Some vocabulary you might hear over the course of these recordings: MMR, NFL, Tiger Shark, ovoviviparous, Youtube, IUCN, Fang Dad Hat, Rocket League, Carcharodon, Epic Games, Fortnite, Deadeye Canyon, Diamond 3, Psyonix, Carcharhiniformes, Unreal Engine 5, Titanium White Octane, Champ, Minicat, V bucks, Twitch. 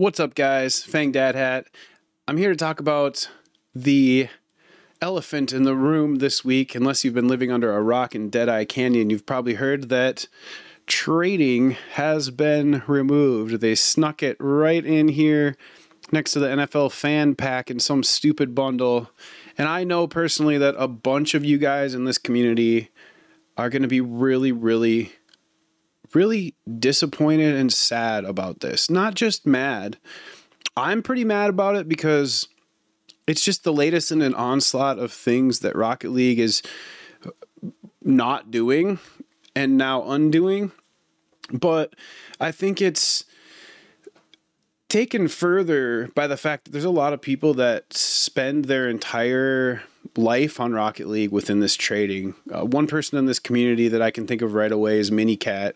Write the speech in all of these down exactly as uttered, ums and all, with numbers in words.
What's up, guys? Fang Dad Hat. I'm here to talk about the elephant in the room this week. Unless you've been living under a rock in Deadeye Canyon, you've probably heard that trading has been removed. They snuck it right in here next to the N F L fan pack in some stupid bundle. And I know personally that a bunch of you guys in this community are going to be really, really really disappointed and sad about this. Not just mad. I'm pretty mad about it because it's just the latest in an onslaught of things that Rocket League is not doing and now undoing. But I think it's taken further by the fact that there's a lot of people that spend their entire life on Rocket League within this trading. Uh, one person in this community that I can think of right away is Minicat.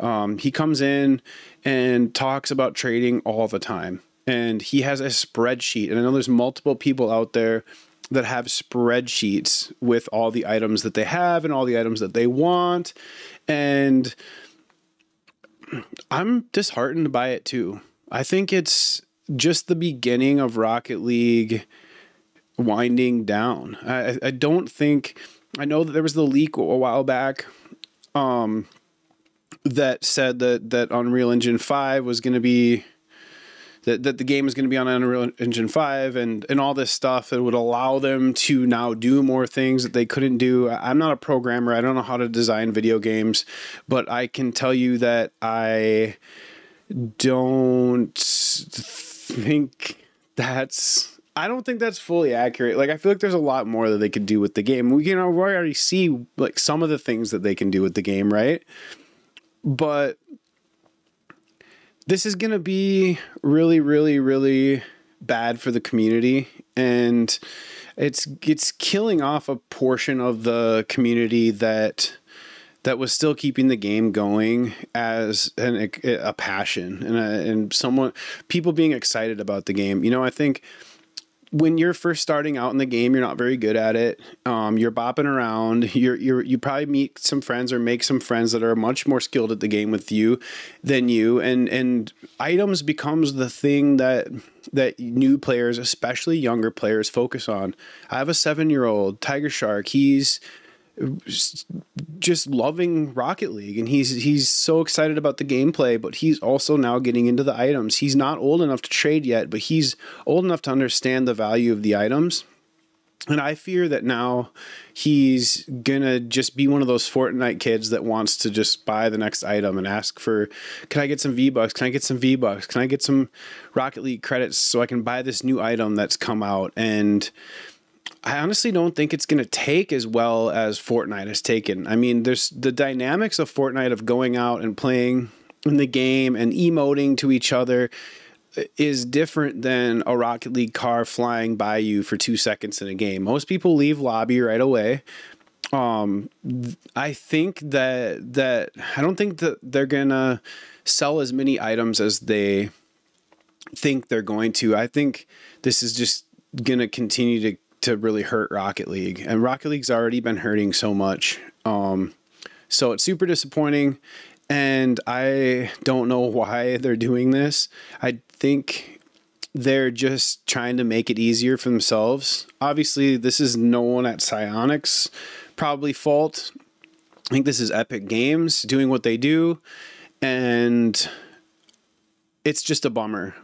Um, he comes in and talks about trading all the time. And he has a spreadsheet. And I know there's multiple people out there that have spreadsheets with all the items that they have and all the items that they want. And I'm disheartened by it too. I think it's just the beginning of Rocket League winding down. I, I don't think, I know that there was the leak a while back um, that said that, that Unreal Engine five was going to be, that, that the game was going to be on Unreal Engine five and, and all this stuff that would allow them to now do more things that they couldn't do. I'm not a programmer. I don't know how to design video games, but I can tell you that I don't think that's I don't think that's fully accurate. Like, I feel like there's a lot more that they could do with the game. We can already see like some of the things that they can do with the game, right? But this is gonna be really, really, really bad for the community, and it's it's killing off a portion of the community that that was still keeping the game going as an, a, a passion and a, and someone people being excited about the game. You know, I think when you're first starting out in the game, you're not very good at it. Um, you're bopping around. You're you're you probably meet some friends or make some friends that are much more skilled at the game with you than you. And and items becomes the thing that that new players, especially younger players, focus on. I have a seven-year-old, Tiger Shark. He's just loving Rocket League, and he's he's so excited about the gameplay, but he's also now getting into the items. He's not old enough to trade yet, but he's old enough to understand the value of the items. And I fear that now he's gonna just be one of those Fortnite kids that wants to just buy the next item and ask for, can I get some V bucks? Can I get some V bucks? Can I get some Rocket League credits so I can buy this new item that's come out? And I honestly don't think it's going to take as well as Fortnite has taken. I mean, there's the dynamics of Fortnite of going out and playing in the game and emoting to each other is different than a Rocket League car flying by you for two seconds in a game. Most people leave lobby right away. Um, I think that, that I don't think that they're going to sell as many items as they think they're going to. I think this is just going to continue to to really hurt Rocket League, and Rocket League's already been hurting so much. Um, so it's super disappointing, and I don't know why they're doing this. I think they're just trying to make it easier for themselves. Obviously this is no one at Psyonix probably fault. I think this is Epic Games doing what they do, and it's just a bummer.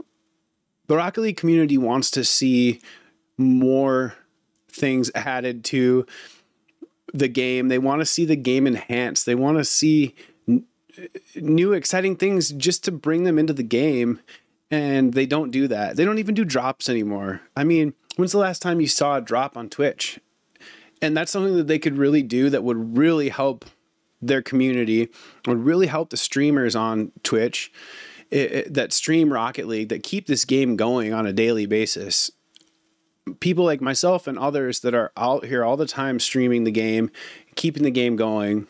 The Rocket League community wants to see more things added to the game. They want to see the game enhanced. They want to see n new exciting things just to bring them into the game, and they don't do that. They don't even do drops anymore. I mean, when's the last time you saw a drop on Twitch? And that's something that they could really do that would really help their community, would really help the streamers on Twitch it, it, that stream Rocket League, that keep this game going on a daily basis. People like myself and others that are out here all the time streaming the game, keeping the game going,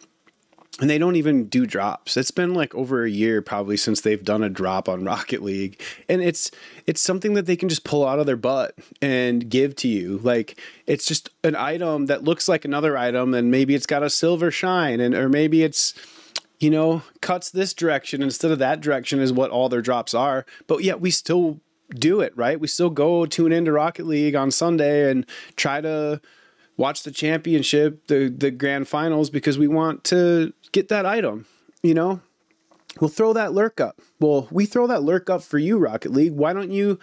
and they don't even do drops. It's been like over a year probably since they've done a drop on Rocket League, and it's it's something that they can just pull out of their butt and give to you. Like, it's just an item that looks like another item, and maybe it's got a silver shine, and or maybe it's you know, cuts this direction instead of that direction is what all their drops are. But yet we still do it, right? We still go tune into Rocket League on Sunday and try to watch the championship, the, the grand finals, because we want to get that item, you know? We'll throw that lurk up. Well, we throw that lurk up for you, Rocket League. Why don't you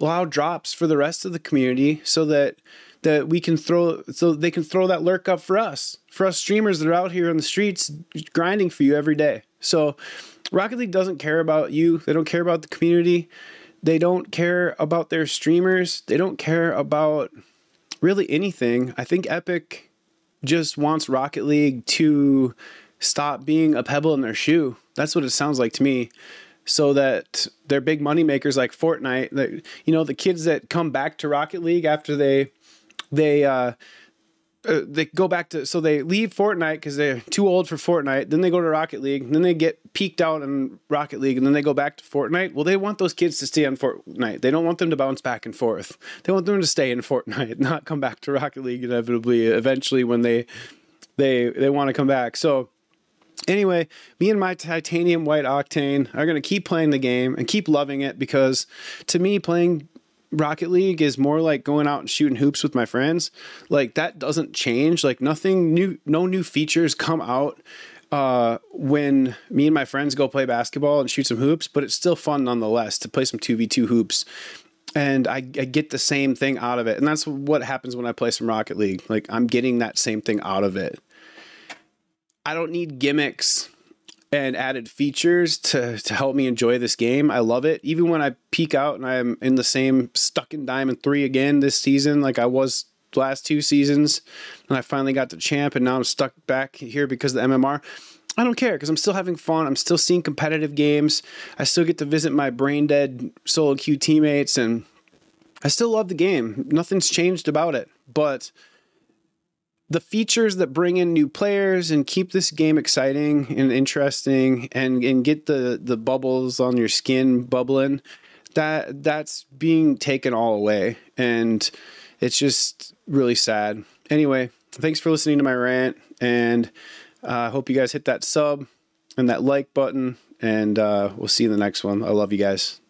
allow drops for the rest of the community so that that we can throw, so they can throw that lurk up for us, for us streamers that are out here on the streets grinding for you every day. So Rocket League doesn't care about you. They don't care about the community. They don't care about their streamers. They don't care about really anything. I think Epic just wants Rocket League to stop being a pebble in their shoe. That's what it sounds like to me. So that their big money makers like Fortnite, that, you know, the kids that come back to Rocket League after they, they, uh, uh, they go back to, so they leave Fortnite because they're too old for Fortnite. Then they go to Rocket League, and then they get peaked out in Rocket League, and then they go back to Fortnite. Well, they want those kids to stay on Fortnite. They don't want them to bounce back and forth. They want them to stay in Fortnite, not come back to Rocket League inevitably, eventually when they, they, they want to come back. So anyway, me and my Titanium White Octane are going to keep playing the game and keep loving it, because to me, playing Rocket League is more like going out and shooting hoops with my friends. Like, that doesn't change. Like, nothing new, no new features come out uh, when me and my friends go play basketball and shoot some hoops, but it's still fun nonetheless to play some two v two hoops. And I, I get the same thing out of it. And that's what happens when I play some Rocket League. Like, I'm getting that same thing out of it. I don't need gimmicks and added features to, to help me enjoy this game. I love it. Even when I peek out and I'm in the same, stuck in Diamond three again this season, like I was the last two seasons, and I finally got to Champ, and now I'm stuck back here because of the M M R. I don't care, because I'm still having fun. I'm still seeing competitive games. I still get to visit my brain-dead solo queue teammates, and I still love the game. Nothing's changed about it, but the features that bring in new players and keep this game exciting and interesting and, and get the, the bubbles on your skin bubbling, that that's being taken all away. And it's just really sad. Anyway, thanks for listening to my rant, and I uh, hope you guys hit that sub and that like button, and uh, we'll see you in the next one. I love you guys.